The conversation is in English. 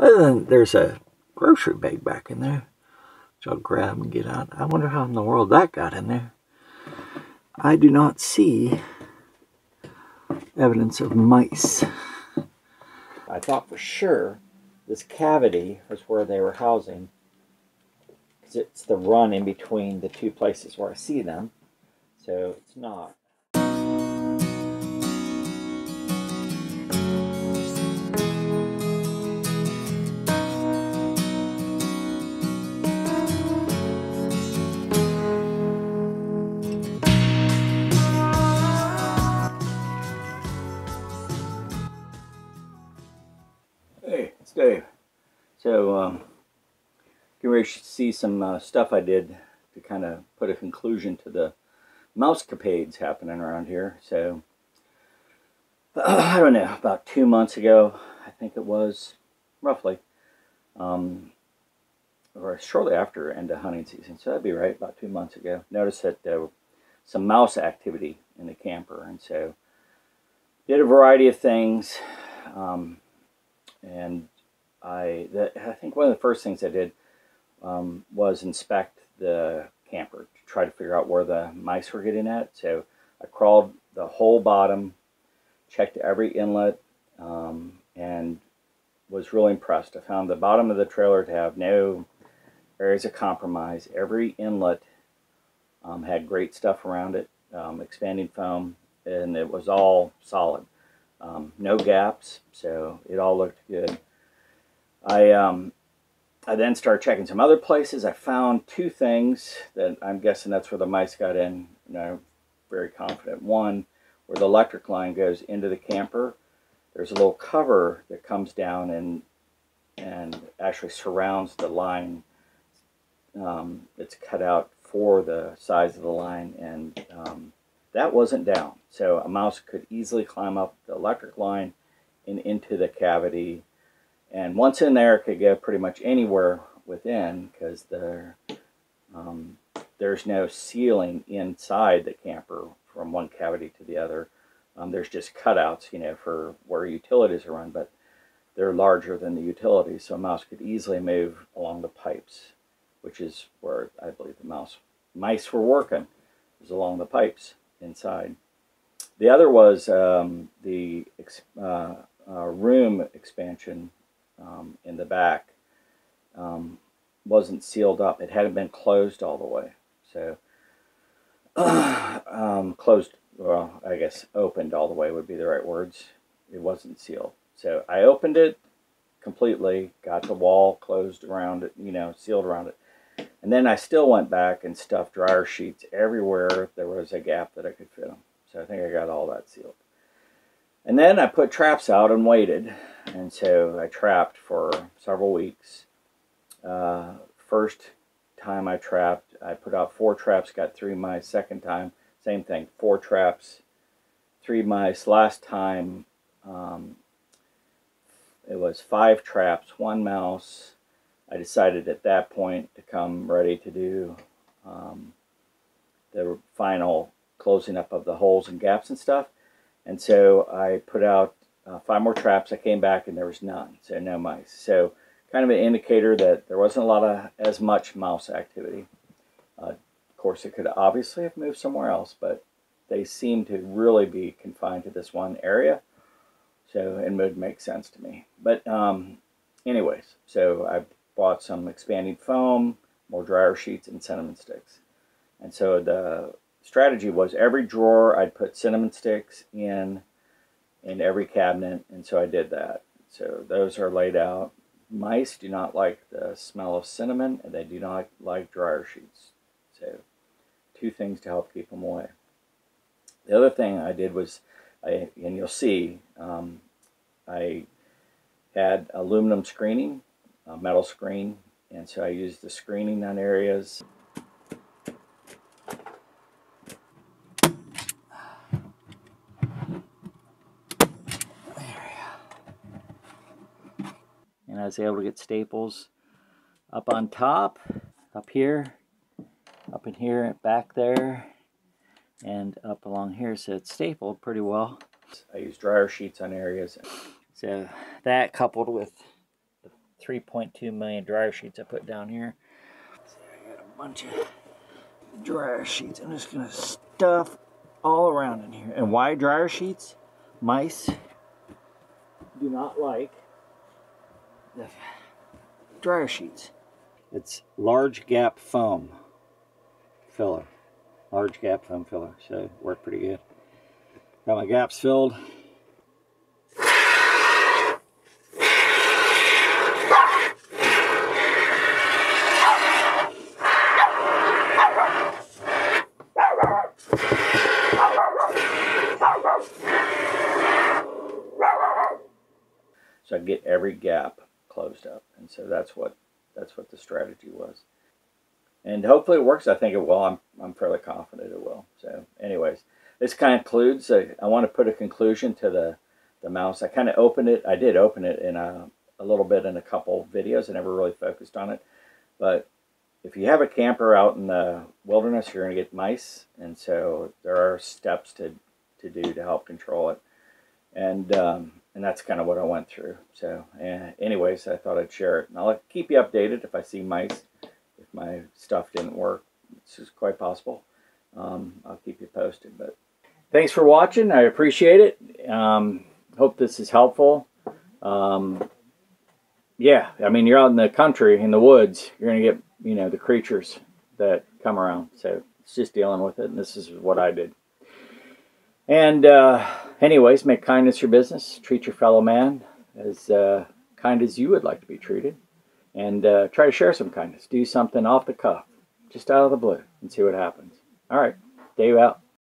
Other than there's a grocery bag back in there, which I'll grab and get out. I wonder how in the world that got in there. I do not see evidence of mice. I thought for sure this cavity was where they were housing, because it's the run in between the two places where I see them, so it's not. Dave. So, you ready to see some stuff I did to kind of put a conclusion to the mousecapades happening around here. So, I don't know, about 2 months ago, I think it was, roughly, or shortly after end of hunting season, so that'd be right, about 2 months ago, noticed that there was some mouse activity in the camper, and so, did a variety of things, and I think one of the first things I did was inspect the camper to try to figure out where the mice were getting at. So I crawled the whole bottom, checked every inlet, and was really impressed. I found the bottom of the trailer to have no areas of compromise. Every inlet had great stuff around it, expanding foam, and it was all solid. No gaps, so it all looked good. I then started checking some other places. I found two things that I'm guessing that's where the mice got in, and I'm very confident. One, where the electric line goes into the camper, there's a little cover that comes down and actually surrounds the line. It's cut out for the size of the line, and that wasn't down, so a mouse could easily climb up the electric line and into the cavity. And once in there, it could go pretty much anywhere within, because there's no ceiling inside the camper from one cavity to the other. There's just cutouts, you know, for where utilities are run, but they're larger than the utilities, so a mouse could easily move along the pipes, which is where I believe the mice were working, is along the pipes inside. The other was the room expansion in the back wasn't sealed up. It hadn't been closed all the way, so closed, well, I guess opened all the way would be the right words. It wasn't sealed, so I opened it completely, got the wall closed around it, you know, sealed around it. And then I still went back and stuffed dryer sheets everywhere there was a gap that I could fit them. So I think I got all that sealed. And then I put traps out and waited. And so I trapped for several weeks. First time I trapped, I put out 4 traps, got 3 mice. Second time, same thing, 4 traps, 3 mice. Last time, it was 5 traps, 1 mouse. I decided at that point to come ready to do the final closing up of the holes and gaps and stuff. And so I put out 5 more traps. I came back and there was none, so no mice. So kind of an indicator that there wasn't a lot of as much mouse activity. Of course, it could obviously have moved somewhere else, but they seem to really be confined to this one area. So it would make sense to me. But anyways, so I bought some expanding foam, more dryer sheets, and cinnamon sticks. And so the strategy was every drawer I'd put cinnamon sticks in every cabinet, and so I did that. So those are laid out. Mice do not like the smell of cinnamon, and they do not like dryer sheets. So two things to help keep them away. The other thing I did was, and you'll see, I had aluminum screening, a metal screen, and so I used the screening on areas. There we go. And I was able to get staples up on top, up here, up in here, back there, and up along here, so it's stapled pretty well. I used dryer sheets on areas. So that coupled with 3.2 million dryer sheets I put down here. See, I got a bunch of dryer sheets. I'm just gonna stuff all around in here. And why dryer sheets? Mice do not like the dryer sheets. It's large gap foam filler. Large gap foam filler, so worked pretty good. Got my gaps filled. So I get every gap closed up, and so that's what the strategy was. And hopefully it works. I think it will. I'm fairly confident it will. So anyways, this concludes. I want to put a conclusion to the mouse. I kind of opened it. I did open it in a little bit in a couple videos. I never really focused on it. But if you have a camper out in the wilderness, you're going to get mice. And so there are steps to do to help control it. And that's kind of what I went through. So anyways, I thought I'd share it. And I'll keep you updated if I see mice. If my stuff didn't work, which is quite possible, I'll keep you posted. But thanks for watching. I appreciate it. Hope this is helpful. Yeah, I mean, you're out in the country, in the woods. You're going to get, you know, the creatures that come around. So it's just dealing with it, and this is what I did. And anyways, make kindness your business. Treat your fellow man as kind as you would like to be treated. And try to share some kindness. Do something off the cuff, just out of the blue, and see what happens. All right, Dave out.